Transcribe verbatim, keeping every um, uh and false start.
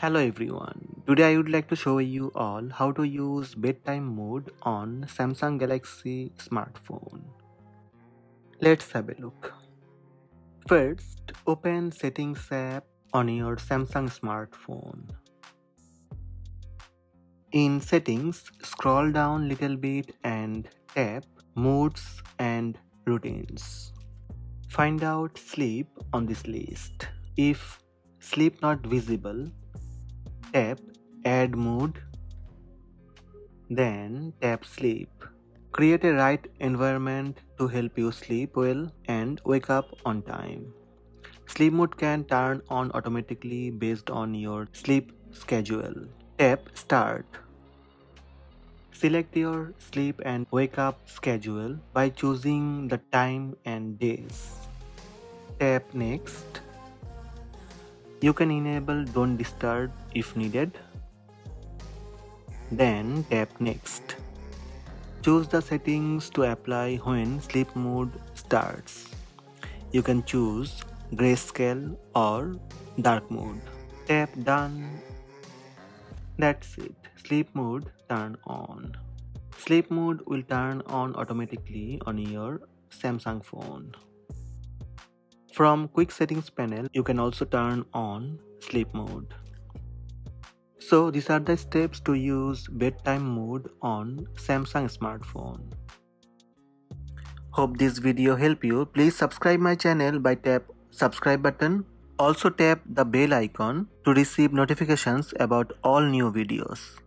Hello everyone, today I would like to show you all how to use bedtime mode on Samsung Galaxy smartphone. Let's have a look. First, open settings app on your Samsung smartphone. In settings, scroll down little bit and tap moods and routines. Find out sleep on this list. If sleep not visible, tap add mood, then tap sleep. Create a right environment to help you sleep well and wake up on time. Sleep mode can turn on automatically based on your sleep schedule. Tap start. Select your sleep and wake up schedule by choosing the time and days. Tap next. You can enable don't disturb if needed. Then tap next. Choose the settings to apply when sleep mode starts. You can choose grayscale or dark mode. Tap done. That's it. Sleep mode turned on. Sleep mode will turn on automatically on your Samsung phone. From quick settings panel, you can also turn on sleep mode. So these are the steps to use bedtime mode on Samsung smartphone. Hope this video helped you. Please subscribe my channel by tap subscribe button. Also tap the bell icon to receive notifications about all new videos.